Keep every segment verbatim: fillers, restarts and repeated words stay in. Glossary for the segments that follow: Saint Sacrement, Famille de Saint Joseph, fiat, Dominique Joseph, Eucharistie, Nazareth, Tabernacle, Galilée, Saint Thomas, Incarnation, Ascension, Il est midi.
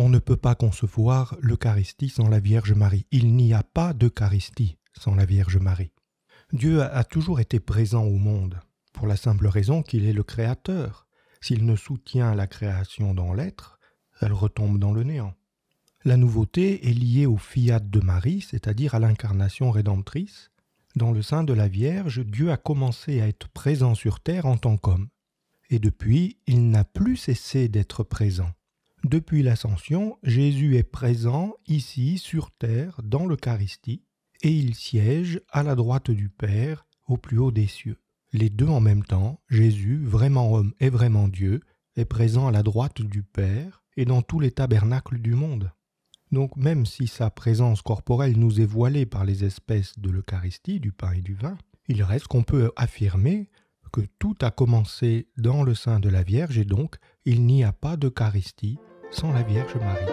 On ne peut pas concevoir l'Eucharistie sans la Vierge Marie. Il n'y a pas d'Eucharistie sans la Vierge Marie. Dieu a toujours été présent au monde, pour la simple raison qu'il est le Créateur. S'il ne soutient la création dans l'être, elle retombe dans le néant. La nouveauté est liée au fiat de Marie, c'est-à-dire à l'incarnation rédemptrice. Dans le sein de la Vierge, Dieu a commencé à être présent sur terre en tant qu'homme. Et depuis, il n'a plus cessé d'être présent. Depuis l'Ascension, Jésus est présent ici, sur terre, dans l'Eucharistie, et il siège à la droite du Père, au plus haut des cieux. Les deux en même temps, Jésus, vraiment homme et vraiment Dieu, est présent à la droite du Père et dans tous les tabernacles du monde. Donc même si sa présence corporelle nous est voilée par les espèces de l'Eucharistie, du pain et du vin, il reste qu'on peut affirmer que tout a commencé dans le sein de la Vierge et donc il n'y a pas d'Eucharistie sans la Vierge Marie.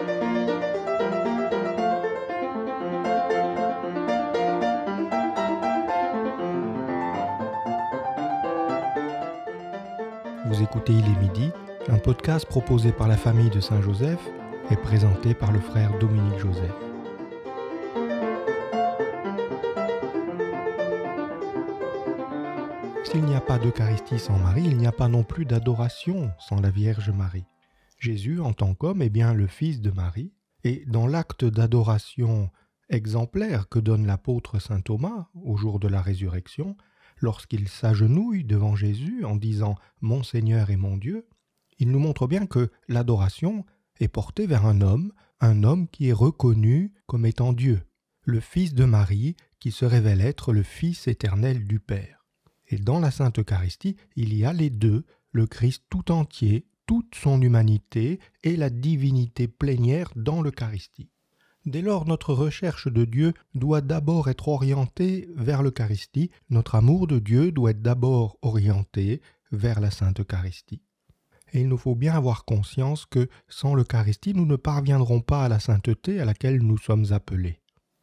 Vous écoutez Il est midi, un podcast proposé par la famille de Saint Joseph et présenté par le frère Dominique Joseph. S'il n'y a pas d'Eucharistie sans Marie, il n'y a pas non plus d'adoration sans la Vierge Marie. Jésus, en tant qu'homme, est bien le Fils de Marie, et dans l'acte d'adoration exemplaire que donne l'apôtre Saint Thomas au jour de la résurrection, lorsqu'il s'agenouille devant Jésus en disant « Mon Seigneur et mon Dieu », il nous montre bien que l'adoration est portée vers un homme, un homme qui est reconnu comme étant Dieu, le Fils de Marie qui se révèle être le Fils éternel du Père. Et dans la Sainte Eucharistie, il y a les deux, le Christ tout entier, toute son humanité et la divinité plénière dans l'Eucharistie. Dès lors, notre recherche de Dieu doit d'abord être orientée vers l'Eucharistie. Notre amour de Dieu doit être d'abord orienté vers la Sainte Eucharistie. Et il nous faut bien avoir conscience que sans l'Eucharistie, nous ne parviendrons pas à la sainteté à laquelle nous sommes appelés.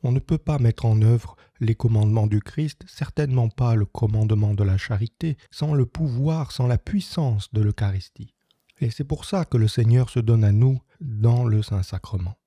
On ne peut pas mettre en œuvre les commandements du Christ, certainement pas le commandement de la charité, sans le pouvoir, sans la puissance de l'Eucharistie. Et c'est pour ça que le Seigneur se donne à nous dans le Saint-Sacrement.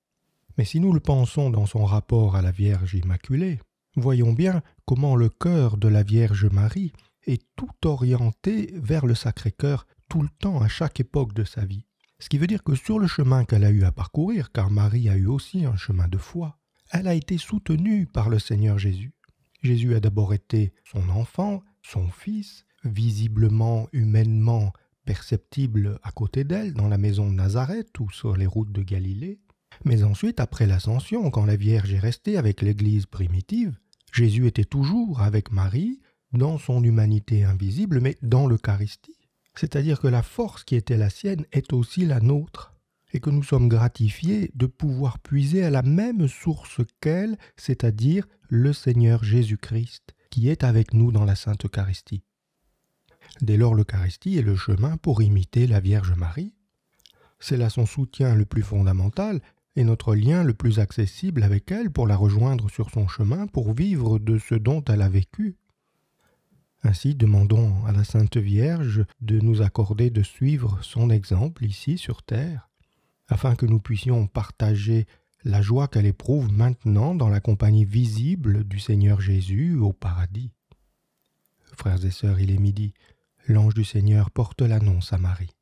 Mais si nous le pensons dans son rapport à la Vierge Immaculée, voyons bien comment le cœur de la Vierge Marie est tout orienté vers le Sacré-Cœur tout le temps, à chaque époque de sa vie. Ce qui veut dire que sur le chemin qu'elle a eu à parcourir, car Marie a eu aussi un chemin de foi, elle a été soutenue par le Seigneur Jésus. Jésus a d'abord été son enfant, son fils, visiblement, humainement perceptible à côté d'elle, dans la maison de Nazareth ou sur les routes de Galilée. Mais ensuite, après l'Ascension, quand la Vierge est restée avec l'Église primitive, Jésus était toujours avec Marie, dans son humanité invisible, mais dans l'Eucharistie. C'est-à-dire que la force qui était la sienne est aussi la nôtre, et que nous sommes gratifiés de pouvoir puiser à la même source qu'elle, c'est-à-dire le Seigneur Jésus-Christ, qui est avec nous dans la Sainte Eucharistie. Dès lors, l'Eucharistie est le chemin pour imiter la Vierge Marie. C'est là son soutien le plus fondamental, et notre lien le plus accessible avec elle pour la rejoindre sur son chemin, pour vivre de ce dont elle a vécu. Ainsi, demandons à la Sainte Vierge de nous accorder de suivre son exemple ici sur terre, afin que nous puissions partager la joie qu'elle éprouve maintenant dans la compagnie visible du Seigneur Jésus au paradis. Frères et sœurs, il est midi. L'ange du Seigneur porte l'annonce à Marie.